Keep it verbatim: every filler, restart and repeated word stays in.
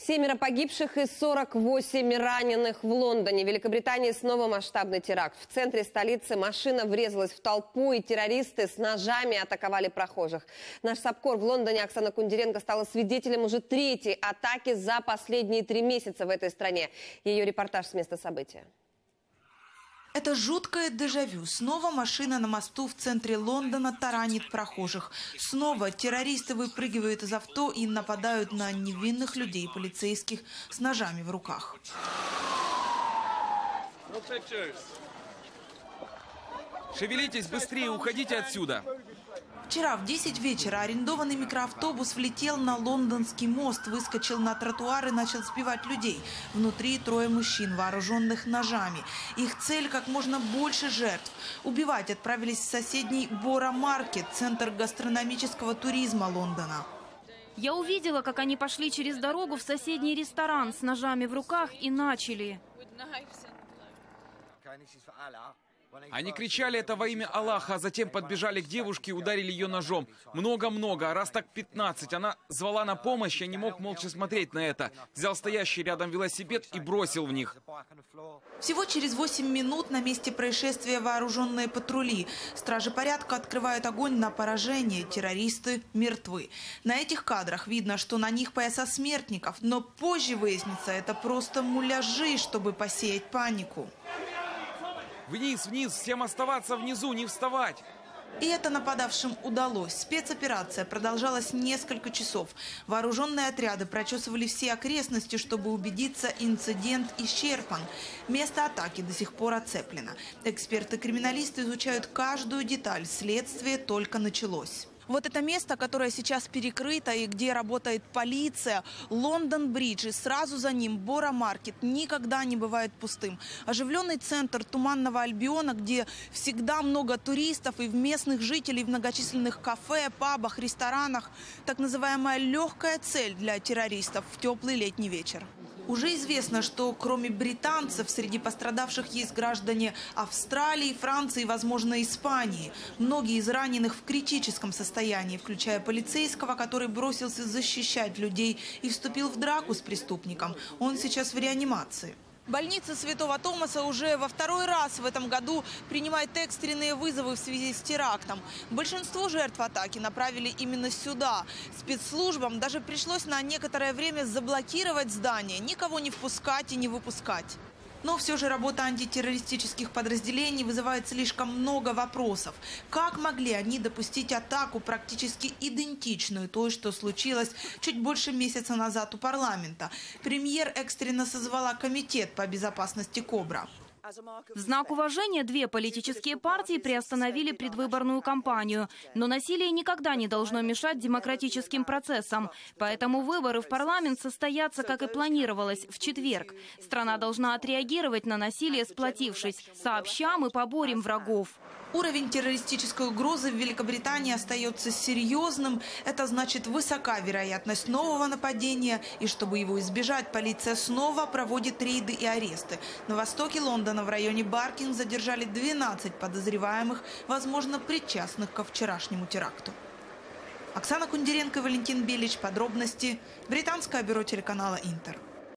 Семеро погибших и сорок восемь раненых в Лондоне. В Великобритании снова масштабный теракт. В центре столицы машина врезалась в толпу, и террористы с ножами атаковали прохожих. Наш САПКОР в Лондоне Оксана Кундиренко стала свидетелем уже третьей атаки за последние три месяца в этой стране. Ее репортаж с места события. Это жуткое дежавю. Снова машина на мосту в центре Лондона таранит прохожих. Снова террористы выпрыгивают из авто и нападают на невинных людей, полицейских, с ножами в руках. Шевелитесь быстрее, уходите отсюда. Вчера в десять вечера арендованный микроавтобус влетел на лондонский мост, выскочил на тротуар и начал сбивать людей. Внутри трое мужчин, вооруженных ножами. Их цель – как можно больше жертв. Убивать отправились в соседний Боро-Маркет, центр гастрономического туризма Лондона. Я увидела, как они пошли через дорогу в соседний ресторан с ножами в руках и начали. Они кричали это во имя Аллаха, а затем подбежали к девушке и ударили ее ножом. Много-много, раз так пятнадцать. Она звала на помощь, я не мог молча смотреть на это. Взял стоящий рядом велосипед и бросил в них. Всего через восемь минут на месте происшествия вооруженные патрули. Стражи порядка открывают огонь на поражение. Террористы мертвы. На этих кадрах видно, что на них пояса смертников. Но позже выяснится, это просто муляжи, чтобы посеять панику. Вниз, вниз, всем оставаться внизу, не вставать. И это нападавшим удалось. Спецоперация продолжалась несколько часов. Вооруженные отряды прочесывали все окрестности, чтобы убедиться, инцидент исчерпан. Место атаки до сих пор оцеплено. Эксперты-криминалисты изучают каждую деталь. Следствие только началось. Вот это место, которое сейчас перекрыто и где работает полиция, Лондон-бридж и сразу за ним Боро-Маркет, никогда не бывает пустым. Оживленный центр Туманного Альбиона, где всегда много туристов и местных жителей в многочисленных кафе, пабах, ресторанах. Так называемая легкая цель для террористов в теплый летний вечер. Уже известно, что кроме британцев среди пострадавших есть граждане Австралии, Франции и, возможно, Испании. Многие из раненых в критическом состоянии, включая полицейского, который бросился защищать людей и вступил в драку с преступником. Он сейчас в реанимации. Больница Святого Томаса уже во второй раз в этом году принимает экстренные вызовы в связи с терактом. Большинство жертв атаки направили именно сюда. Спецслужбам даже пришлось на некоторое время заблокировать здание, никого не впускать и не выпускать. Но все же работа антитеррористических подразделений вызывает слишком много вопросов. Как могли они допустить атаку, практически идентичную той, что случилось чуть больше месяца назад у парламента? Премьер экстренно созвала комитет по безопасности «Кобра». В знак уважения две политические партии приостановили предвыборную кампанию. Но насилие никогда не должно мешать демократическим процессам. Поэтому выборы в парламент состоятся, как и планировалось, в четверг. Страна должна отреагировать на насилие, сплотившись. Сообща мы поборем врагов. Уровень террористической угрозы в Великобритании остается серьезным. Это значит, высока вероятность нового нападения. И чтобы его избежать, полиция снова проводит рейды и аресты. На востоке Лондона в районе Баркинг задержали двенадцать подозреваемых, возможно, причастных ко вчерашнему теракту. Оксана Кундиренко, Валентин Белич. Подробности. Британское бюро телеканала «Интер».